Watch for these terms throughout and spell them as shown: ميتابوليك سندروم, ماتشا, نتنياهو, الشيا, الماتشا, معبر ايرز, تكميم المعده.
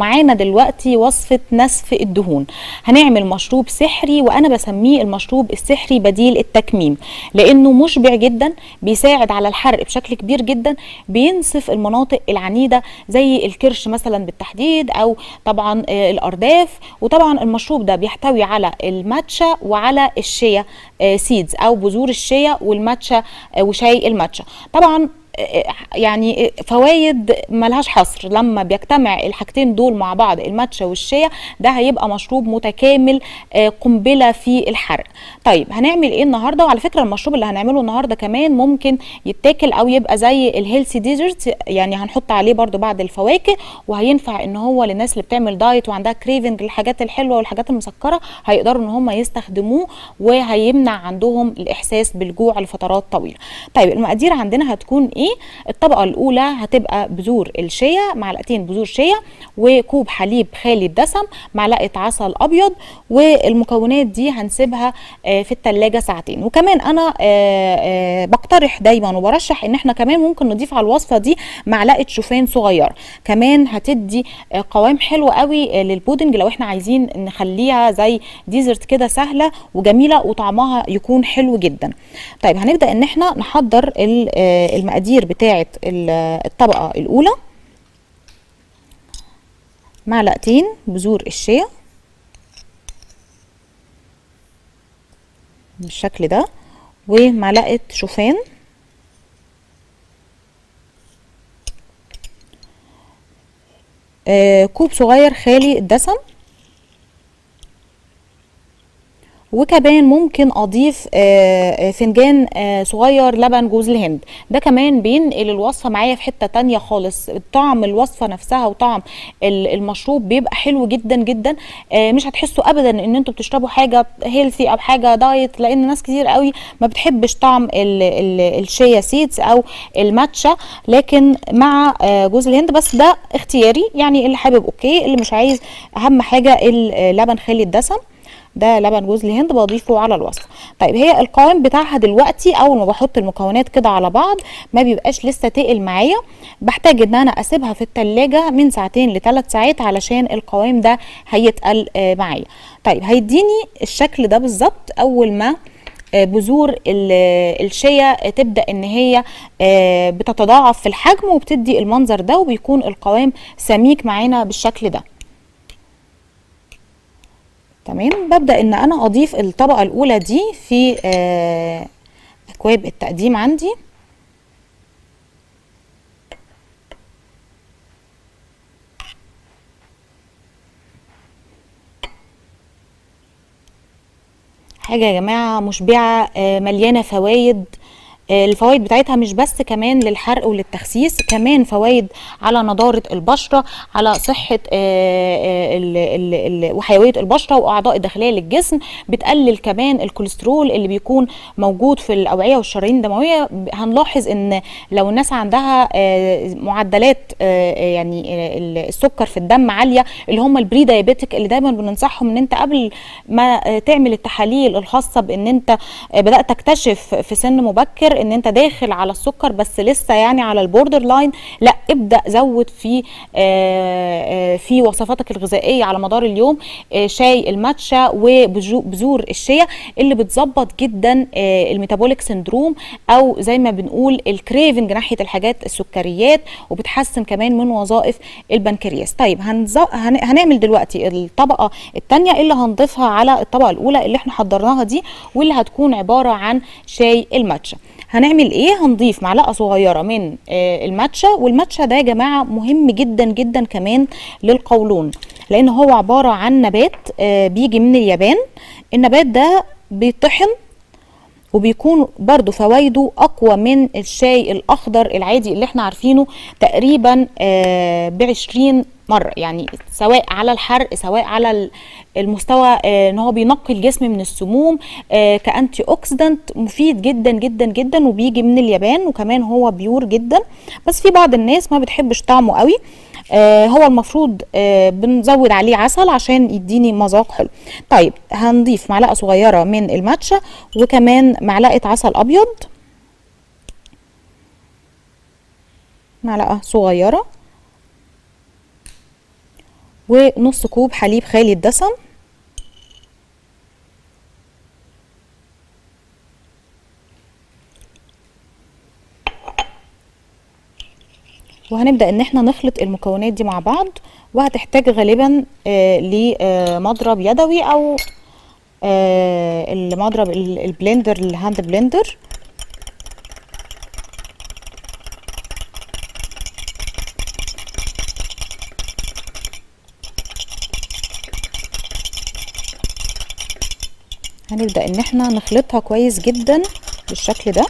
معانا دلوقتي وصفة نسف الدهون. هنعمل مشروب سحري وانا بسميه المشروب السحري بديل التكميم، لانه مشبع جدا، بيساعد على الحرق بشكل كبير جدا، بينسف المناطق العنيدة زي الكرش مثلا بالتحديد، او طبعا الارداف. وطبعا المشروب ده بيحتوي على الماتشا وعلى الشيا سيدز او بذور الشيا والماتشا وشاي الماتشا. طبعا يعني فوايد ملهاش حصر لما بيجتمع الحاجتين دول مع بعض، الماتشا والشيا، ده هيبقى مشروب متكامل قنبله في الحرق. طيب هنعمل ايه النهارده؟ وعلى فكره المشروب اللي هنعمله النهارده كمان ممكن يتاكل او يبقى زي الهيلثي ديزرت، يعني هنحط عليه برده بعض الفواكه، وهينفع ان هو للناس اللي بتعمل دايت وعندها كريفنج للحاجات الحلوه والحاجات المسكره، هيقدروا ان هم يستخدموه وهيمنع عندهم الاحساس بالجوع لفترات طويله. طيب المقادير عندنا هتكون ايه؟ الطبقه الاولى هتبقى بذور الشيا، معلقتين بذور شيا، وكوب حليب خالي الدسم، معلقه عسل ابيض. والمكونات دي هنسيبها في الثلاجه ساعتين. وكمان انا بقترح دايما وبرشح ان احنا كمان ممكن نضيف على الوصفه دي معلقه شوفان صغيره، كمان هتدي قوام حلو قوي للبودنج لو احنا عايزين نخليها زي ديزرت كده سهله وجميله وطعمها يكون حلو جدا. طيب هنبدا ان احنا نحضر المقادير بتاعه الطبقه الاولى. معلقتين بذور الشيا بالشكل ده، ومعلقه شوفان، كوب صغير خالي الدسم، وكمان ممكن اضيف فنجان صغير لبن جوز الهند. ده كمان بينقل الوصفه معايا في حته تانيه خالص، طعم الوصفه نفسها وطعم المشروب بيبقى حلو جدا جدا. مش هتحسوا ابدا ان انتوا بتشربوا حاجه هيلثي او حاجه دايت، لان ناس كتير قوي ما بتحبش طعم الشيا سيدز او الماتشا، لكن مع جوز الهند. بس ده اختياري، يعني اللي حابب اوكي، اللي مش عايز اهم حاجه اللبن خالي الدسم، ده لبن جوز الهند بضيفه على الوصفه. طيب هي القوام بتاعها دلوقتي اول ما بحط المكونات كده على بعض ما بيبقاش لسه تقل معايا، بحتاج ان انا اسيبها في التلاجة من ساعتين لثلاث ساعات علشان القوام ده هيتقل معايا. طيب هيديني الشكل ده بالظبط اول ما بذور الشيا تبدا ان هي بتتضاعف في الحجم وبتدي المنظر ده، وبيكون القوام سميك معانا بالشكل ده. تمام، ببدأ ان انا اضيف الطبقة الاولى دي في اكواب التقديم عندي، حاجة يا جماعة مشبعة مليانة فوايد. الفوائد بتاعتها مش بس كمان للحرق وللتخسيس، كمان فوائد على نضارة البشرة، على صحة وحيوية البشرة وأعضاء الداخلية للجسم. بتقلل كمان الكوليسترول اللي بيكون موجود في الأوعية والشرايين الدموية. هنلاحظ ان لو الناس عندها معدلات يعني السكر في الدم عالية، اللي هم البري دايابيتك، اللي دايما بننصحهم ان انت قبل ما تعمل التحاليل الخاصة بان انت بدأت تكتشف في سن مبكر ان انت داخل على السكر بس لسه يعني على البوردر لاين، لا ابدا زود في وصفاتك الغذائيه على مدار اليوم شاي الماتشا وبذور الشيا، اللي بتظبط جدا الميتابوليك سندروم، او زي ما بنقول الكريفنج ناحيه الحاجات السكريات، وبتحسن كمان من وظائف البنكرياس. طيب هنعمل دلوقتي الطبقه الثانيه اللي هنضيفها على الطبقه الاولى اللي احنا حضرناها دي، واللي هتكون عباره عن شاي الماتشا. هنعمل ايه؟ هنضيف معلقه صغيره من الماتشا. والماتشا ده يا جماعه مهم جدا جدا كمان للقولون، لان هو عباره عن نبات بيجي من اليابان. النبات ده بيطحن وبيكون برضو فوايده اقوى من الشاي الاخضر العادي اللي احنا عارفينه تقريبا ب20 مره، يعني سواء على الحرق سواء على المستوى ان هو بينقي الجسم من السموم، كأنتي اوكسيدنت مفيد جدا جدا جدا، وبيجي من اليابان، وكمان هو بيور جدا. بس في بعض الناس ما بتحبش طعمه قوي. هو المفروض بنزود عليه عسل عشان يديني مذاق حلو. طيب هنضيف معلقه صغيره من الماتشا وكمان معلقه عسل ابيض، معلقه صغيره، ونص كوب حليب خالي الدسم. وهنبدأ ان احنا نخلط المكونات دي مع بعض، وهتحتاج غالبا لمضرب يدوي او المضرب البلندر الهاند بلندر. هنبدأ ان احنا نخلطها كويس جدا بالشكل ده.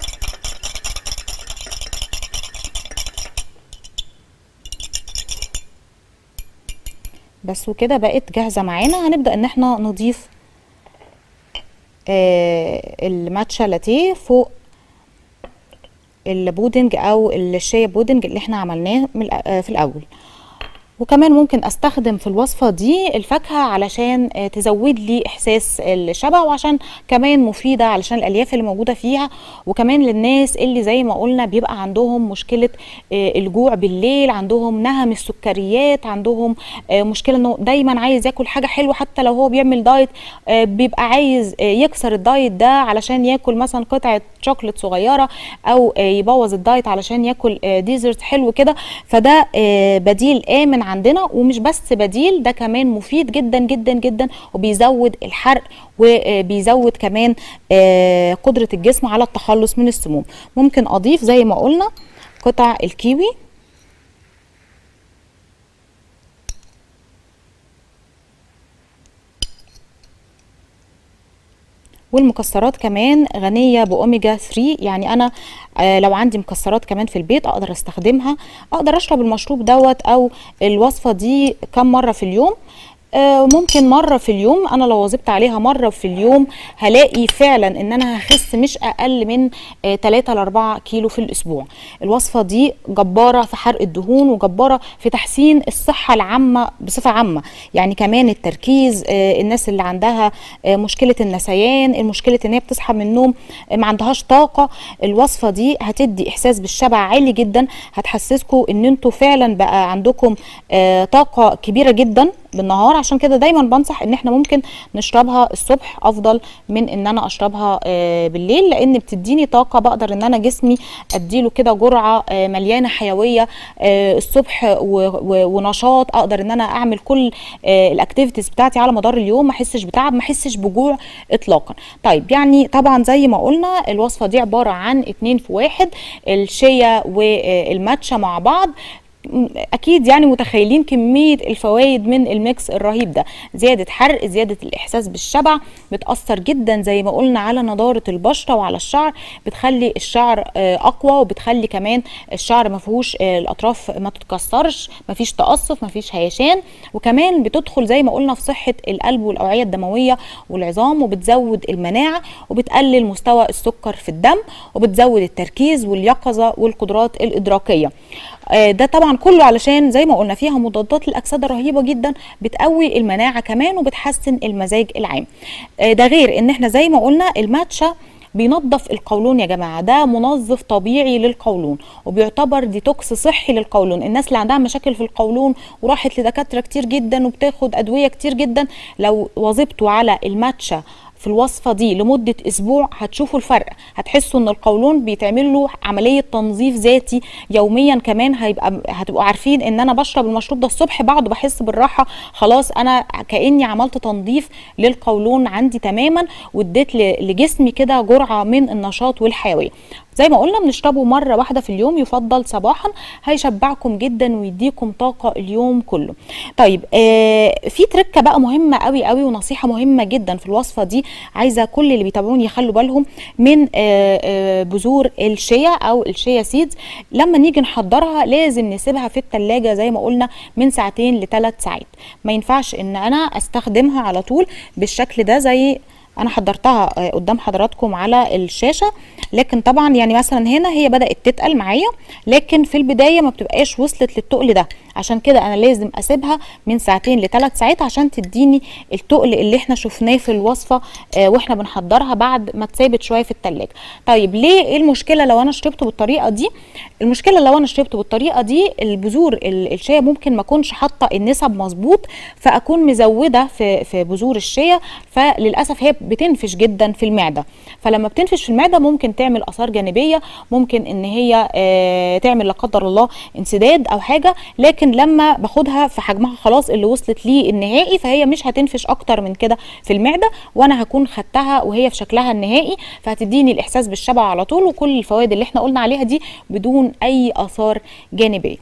بس وكده بقت جاهزة معانا. هنبدأ ان احنا نضيف الماتشا لاتيه فوق البودنج او الشيا بودنج اللي احنا عملناه في الاول. وكمان ممكن استخدم في الوصفة دي الفاكهة علشان تزود لي احساس الشبع، وعشان كمان مفيدة علشان الالياف اللي موجودة فيها، وكمان للناس اللي زي ما قلنا بيبقى عندهم مشكلة الجوع بالليل، عندهم نهم السكريات، عندهم مشكلة انه دايما عايز ياكل حاجة حلوة حتى لو هو بيعمل دايت، بيبقى عايز يكسر الدايت ده علشان ياكل مثلا قطعة شوكولات صغيرة، او يبوظ الدايت علشان ياكل ديزرت حلو كده. فده بديل آمن عندنا، ومش بس بديل، ده كمان مفيد جدا جدا جدا، وبيزود الحرق وبيزود كمان قدرة الجسم على التخلص من السموم. ممكن اضيف زي ما قلنا قطع الكيوي، والمكسرات كمان غنية بأوميجا 3، يعني أنا لو عندي مكسرات كمان في البيت أقدر أستخدمها. أقدر أشرب المشروب دوت أو الوصفة دي كم مرة في اليوم؟ ممكن مرة في اليوم. أنا لو واظبت عليها مرة في اليوم هلاقي فعلا إن أنا هخس مش أقل من 3 ل 4 كيلو في الأسبوع. الوصفة دي جبارة في حرق الدهون، وجبارة في تحسين الصحة العامة بصفة عامة، يعني كمان التركيز، الناس اللي عندها مشكلة النسيان، المشكلة إن هي بتصحى من النوم ما عندهاش طاقة. الوصفة دي هتدي إحساس بالشبع عالي جدا، هتحسسكم إن أنتوا فعلا بقى عندكم طاقة كبيرة جدا بالنهار. عشان كده دايما بنصح ان احنا ممكن نشربها الصبح افضل من ان انا اشربها بالليل، لان بتديني طاقه بقدر ان انا جسمي اديله كده جرعه مليانه حيويه الصبح ونشاط، اقدر ان انا اعمل كل الاكتيفيتيز بتاعتي على مدار اليوم، ما احسش بتعب، ما احسش بجوع اطلاقا. طيب، يعني طبعا زي ما قلنا الوصفه دي عباره عن 2 في 1، الشيا والماتشا مع بعض. اكيد يعني متخيلين كميه الفوائد من الميكس الرهيب ده، زياده حرق، زياده الاحساس بالشبع، بتاثر جدا زي ما قلنا على نضاره البشره وعلى الشعر، بتخلي الشعر اقوى، وبتخلي كمان الشعر ما فيهوش الاطراف ما تتكسرش، ما فيش تقصف، ما فيش هيشان، وكمان بتدخل زي ما قلنا في صحه القلب والاوعيه الدمويه والعظام، وبتزود المناعه، وبتقلل مستوى السكر في الدم، وبتزود التركيز واليقظه والقدرات الادراكيه. ده طبعا كله علشان زي ما قلنا فيها مضادات للأكسدة رهيبة جدا، بتقوي المناعة كمان وبتحسن المزاج العام. ده غير ان احنا زي ما قلنا الماتشا بينظف القولون يا جماعه، ده منظف طبيعي للقولون، وبيعتبر ديتوكس صحي للقولون. الناس اللي عندها مشاكل في القولون وراحت لدكاتره كتير جدا وبتاخد ادويه كتير جدا، لو واظبتوا على الماتشا في الوصفه دي لمده اسبوع هتشوفوا الفرق، هتحسوا ان القولون بيتعمل له عمليه تنظيف ذاتي يوميا. كمان هتبقوا عارفين ان انا بشرب المشروب ده الصبح بعده بحس بالراحه، خلاص انا كاني عملت تنظيف للقولون عندي تماما، واديت لجسمي كده جرعه من النشاط والحيويه. زي ما قلنا بنشربه مره واحده في اليوم، يفضل صباحا، هيشبعكم جدا ويديكم طاقه اليوم كله. طيب، في تركه بقى مهمه قوي قوي ونصيحه مهمه جدا في الوصفه دي، عايزه كل اللي بيتابعوني يخلوا بالهم من بذور الشيا او الشيا سيدز. لما نيجي نحضرها لازم نسيبها في الثلاجه زي ما قلنا من 2 ل 3 ساعات، ما ينفعش ان انا استخدمها على طول بالشكل ده زي انا حضرتها قدام حضراتكم على الشاشه، لكن طبعا يعني مثلا هنا هي بدات تتقل معايا، لكن في البدايه ما بتبقاش وصلت للتقل ده، عشان كده انا لازم اسيبها من 2 ل3 ساعات عشان تديني التقل اللي احنا شفناه في الوصفه واحنا بنحضرها بعد ما اتسابت شويه في التلاجة. طيب ليه ايه المشكله لو انا شربته بالطريقه دي؟ المشكله لو انا شربته بالطريقه دي البذور الشيا ممكن ما اكونش حاطه النسب مظبوط، فاكون مزوده في بذور الشيا، فللاسف هي بتنفش جدا في المعده، فلما بتنفش في المعده ممكن تعمل اثار جانبيه، ممكن ان هي تعمل لا قدر الله انسداد او حاجه، لكن لما باخدها في حجمها خلاص اللي وصلت ليه النهائي فهي مش هتنفش اكتر من كده في المعده، وانا هكون خدتها وهي في شكلها النهائي، فهتديني الاحساس بالشبع على طول وكل الفوائد اللي احنا قلنا عليها دي بدون اي اثار جانبيه.